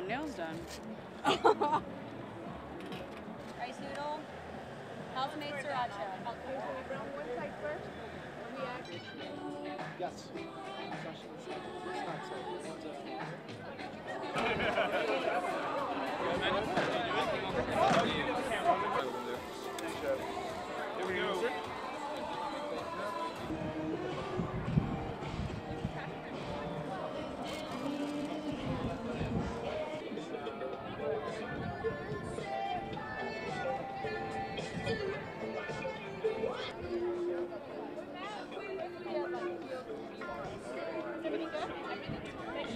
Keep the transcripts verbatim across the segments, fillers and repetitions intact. my nails done. Rice noodle, house-made sriracha. Can we brown one side first? We add. Yes. Here we go.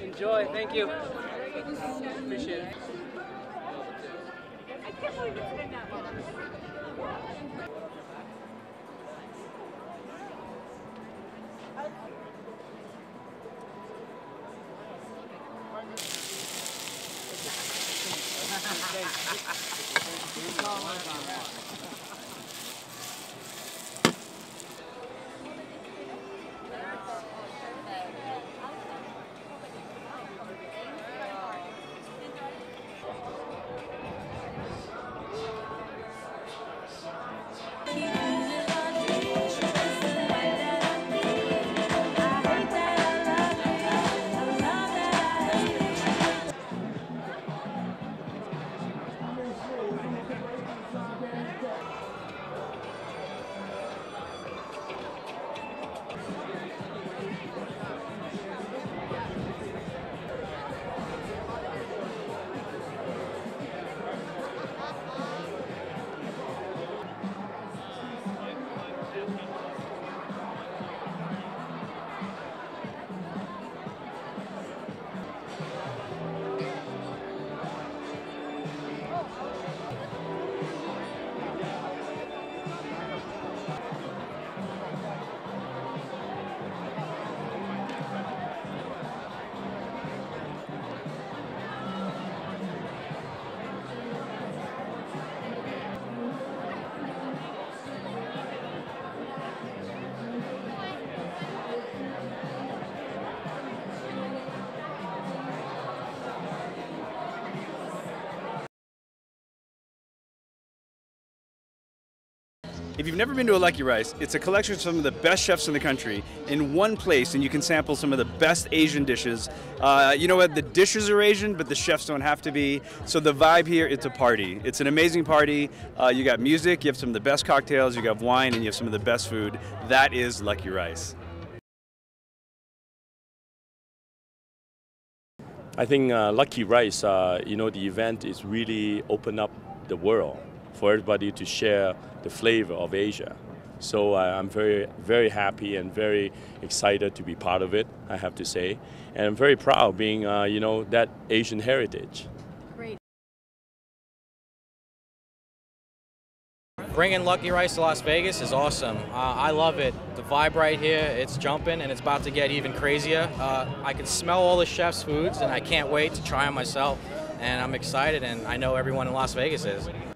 Enjoy, thank you. Appreciate it. I can't believe it's been that long. If you've never been to a Lucky Rice, it's a collection of some of the best chefs in the country in one place, and you can sample some of the best Asian dishes. Uh, you know what, the dishes are Asian, but the chefs don't have to be. So the vibe here, it's a party. It's an amazing party. Uh, you got music, you have some of the best cocktails, you got wine, and you have some of the best food. That is Lucky Rice. I think uh, Lucky Rice, uh, you know, the event is really opened up the world for everybody to share the flavor of Asia. So uh, I'm very, very happy and very excited to be part of it, I have to say. And I'm very proud being, uh, you know, that Asian heritage. Great. Bringing Lucky Rice to Las Vegas is awesome. Uh, I love it. The vibe right here, it's jumping and it's about to get even crazier. Uh, I can smell all the chef's foods and I can't wait to try them myself. And I'm excited and I know everyone in Las Vegas is.